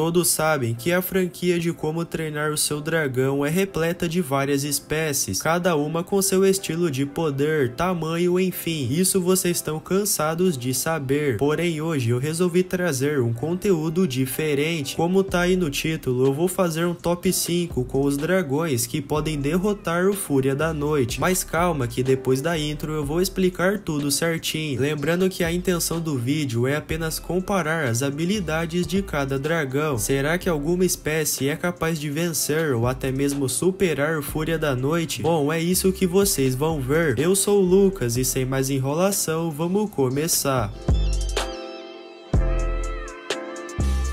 Todos sabem que a franquia de Como Treinar o Seu Dragão é repleta de várias espécies, cada uma com seu estilo de poder, tamanho, enfim, isso vocês estão cansados de saber. Porém, hoje eu resolvi trazer um conteúdo diferente. Como tá aí no título, eu vou fazer um top 5 com os dragões que podem derrotar o Fúria da Noite. Mas calma que depois da intro eu vou explicar tudo certinho. Lembrando que a intenção do vídeo é apenas comparar as habilidades de cada dragão. Será que alguma espécie é capaz de vencer ou até mesmo superar o Fúria da Noite? Bom, é isso que vocês vão ver. Eu sou o Lucas e sem mais enrolação, vamos começar.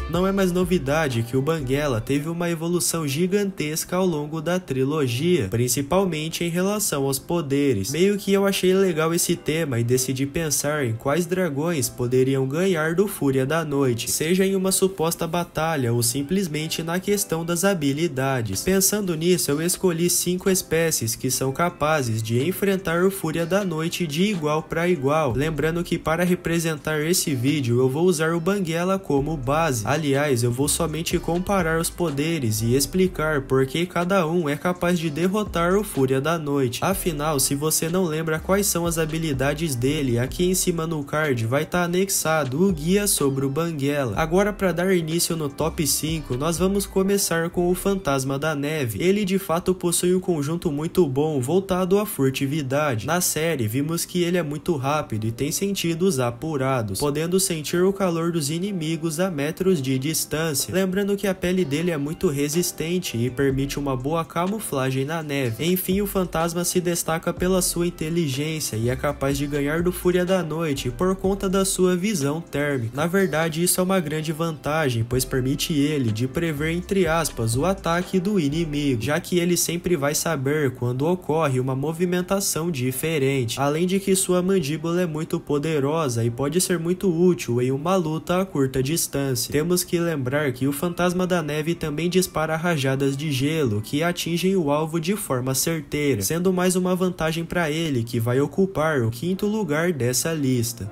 Não é mais novidade que o Banguela teve uma evolução gigantesca ao longo da trilogia, principalmente em relação aos poderes. Meio que eu achei legal esse tema e decidi pensar em quais dragões poderiam ganhar do Fúria da Noite, seja em uma suposta batalha ou simplesmente na questão das habilidades. Pensando nisso, eu escolhi 5 espécies que são capazes de enfrentar o Fúria da Noite de igual para igual. Lembrando que para representar esse vídeo, eu vou usar o Banguela como base. Aliás, eu vou somente comparar os poderes e explicar por que cada um é capaz de derrotar o Fúria da Noite. Afinal, se você não lembra quais são as habilidades dele, aqui em cima no card vai estar anexado o guia sobre o Banguela. Agora, para dar início no top 5, nós vamos começar com o Fantasma da Neve. Ele de fato possui um conjunto muito bom voltado à furtividade. Na série, vimos que ele é muito rápido e tem sentidos apurados, podendo sentir o calor dos inimigos a metros de distância. Lembrando que a pele dele é muito resistente e permite uma boa camuflagem na neve. Enfim, o fantasma se destaca pela sua inteligência e é capaz de ganhar do Fúria da Noite por conta da sua visão térmica. Na verdade, isso é uma grande vantagem, pois permite ele de prever, entre aspas, o ataque do inimigo, já que ele sempre vai saber quando ocorre uma movimentação diferente. Além de que sua mandíbula é muito poderosa e pode ser muito útil em uma luta a curta distância. Temos que lembrar que o Fantasma da Neve também dispara rajadas de gelo que atingem o alvo de forma certeira, sendo mais uma vantagem para ele, que vai ocupar o 5º lugar dessa lista.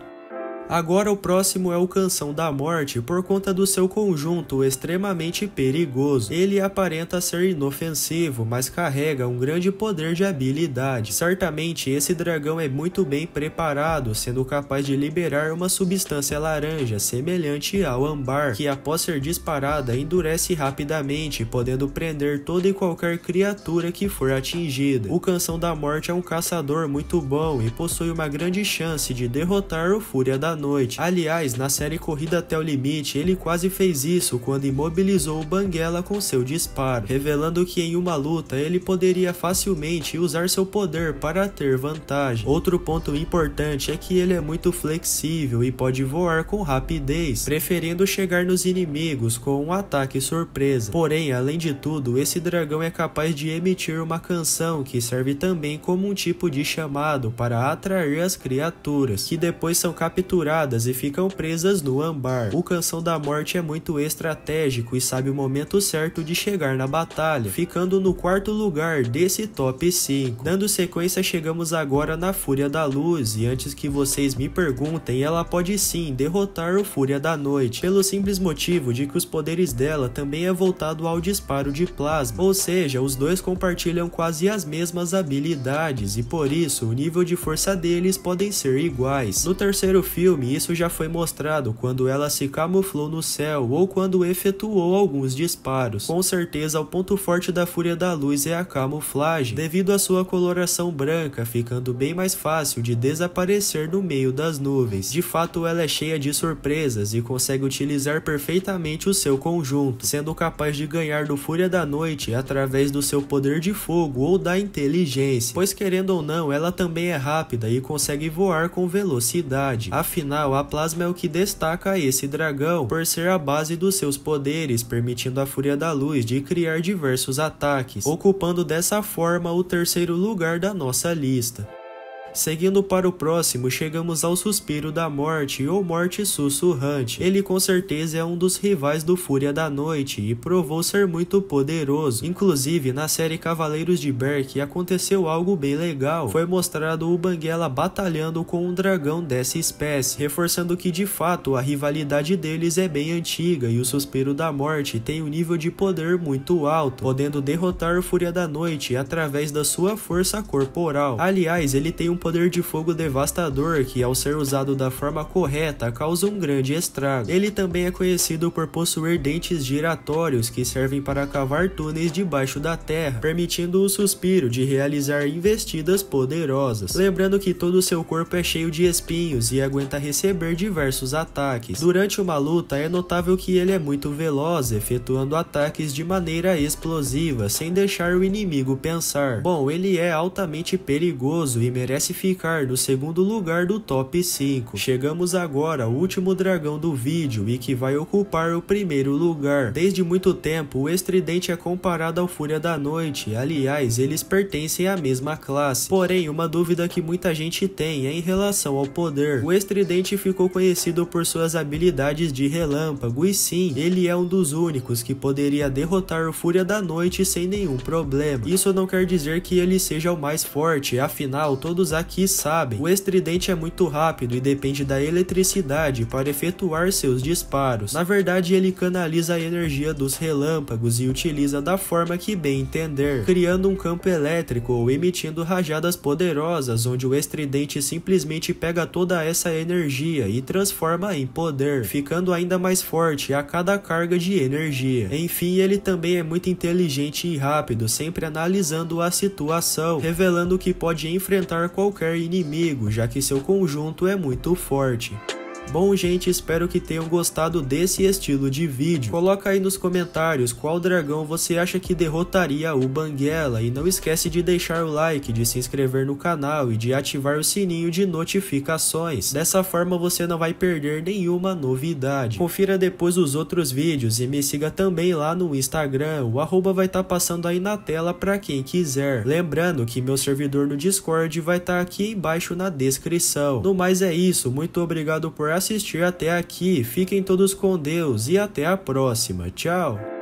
Agora o próximo é o Canção da Morte por conta do seu conjunto extremamente perigoso. Ele aparenta ser inofensivo, mas carrega um grande poder de habilidade. Certamente esse dragão é muito bem preparado, sendo capaz de liberar uma substância laranja semelhante ao âmbar, que após ser disparada endurece rapidamente, podendo prender toda e qualquer criatura que for atingida. O Canção da Morte é um caçador muito bom e possui uma grande chance de derrotar o Fúria da Noite. Aliás, na série Corrida até o Limite, ele quase fez isso quando imobilizou o Banguela com seu disparo, revelando que em uma luta ele poderia facilmente usar seu poder para ter vantagem. Outro ponto importante é que ele é muito flexível e pode voar com rapidez, preferindo chegar nos inimigos com um ataque surpresa. Porém, além de tudo, esse dragão é capaz de emitir uma canção que serve também como um tipo de chamado para atrair as criaturas, que depois são capturadas e ficam presas no âmbar. O Canção da Morte é muito estratégico e sabe o momento certo de chegar na batalha, ficando no 4º lugar desse top 5. Dando sequência, chegamos agora na Fúria da Luz, e antes que vocês me perguntem, ela pode sim derrotar o Fúria da Noite, pelo simples motivo de que os poderes dela também é voltado ao disparo de plasma, ou seja, os dois compartilham quase as mesmas habilidades e por isso o nível de força deles podem ser iguais. No terceiro filme, isso já foi mostrado quando ela se camuflou no céu ou quando efetuou alguns disparos. Com certeza, o ponto forte da Fúria da Luz é a camuflagem, devido à sua coloração branca, ficando bem mais fácil de desaparecer no meio das nuvens. De fato, ela é cheia de surpresas e consegue utilizar perfeitamente o seu conjunto, sendo capaz de ganhar do Fúria da Noite através do seu poder de fogo ou da inteligência, pois querendo ou não, ela também é rápida e consegue voar com velocidade. Afinal, a plasma é o que destaca esse dragão, por ser a base dos seus poderes, permitindo à Fúria da Luz de criar diversos ataques, ocupando dessa forma o terceiro lugar da nossa lista. Seguindo para o próximo, chegamos ao Suspiro da Morte ou Morte Sussurrante. Ele com certeza é um dos rivais do Fúria da Noite e provou ser muito poderoso. Inclusive, na série Cavaleiros de Berk aconteceu algo bem legal. Foi mostrado o Banguela batalhando com um dragão dessa espécie, reforçando que de fato a rivalidade deles é bem antiga e o Suspiro da Morte tem um nível de poder muito alto, podendo derrotar o Fúria da Noite através da sua força corporal. Aliás, ele tem um poder de fogo devastador que, ao ser usado da forma correta, causa um grande estrago. Ele também é conhecido por possuir dentes giratórios que servem para cavar túneis debaixo da terra, permitindo o Suspiro de realizar investidas poderosas. Lembrando que todo o seu corpo é cheio de espinhos e aguenta receber diversos ataques. Durante uma luta, é notável que ele é muito veloz, efetuando ataques de maneira explosiva, sem deixar o inimigo pensar. Bom, ele é altamente perigoso e merece ficar no segundo lugar do top 5. Chegamos agora ao último dragão do vídeo e que vai ocupar o primeiro lugar. Desde muito tempo, o Estridente é comparado ao Fúria da Noite, aliás, eles pertencem à mesma classe. Porém, uma dúvida que muita gente tem é em relação ao poder. O Estridente ficou conhecido por suas habilidades de relâmpago e sim, ele é um dos únicos que poderia derrotar o Fúria da Noite sem nenhum problema. Isso não quer dizer que ele seja o mais forte, afinal, todos aqui sabem. O Estridente é muito rápido e depende da eletricidade para efetuar seus disparos. Na verdade, ele canaliza a energia dos relâmpagos e utiliza da forma que bem entender, criando um campo elétrico ou emitindo rajadas poderosas, onde o Estridente simplesmente pega toda essa energia e transforma em poder, ficando ainda mais forte a cada carga de energia. Enfim, ele também é muito inteligente e rápido, sempre analisando a situação, revelando que pode enfrentar qualquer inimigo, já que seu conjunto é muito forte. Bom, gente, espero que tenham gostado desse estilo de vídeo. Coloca aí nos comentários qual dragão você acha que derrotaria o Banguela e não esquece de deixar o like, de se inscrever no canal e de ativar o sininho de notificações. Dessa forma você não vai perder nenhuma novidade. Confira depois os outros vídeos e me siga também lá no Instagram, o arroba vai estar passando aí na tela para quem quiser. Lembrando que meu servidor no Discord vai estar aqui embaixo na descrição. No mais é isso, muito obrigado por assistir até aqui, fiquem todos com Deus e até a próxima, tchau!